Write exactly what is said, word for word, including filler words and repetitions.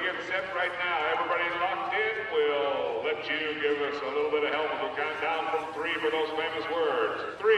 we get set right now. Everybody's locked in. We'll let you give us a little bit of help as we count down from three for those famous words. Three.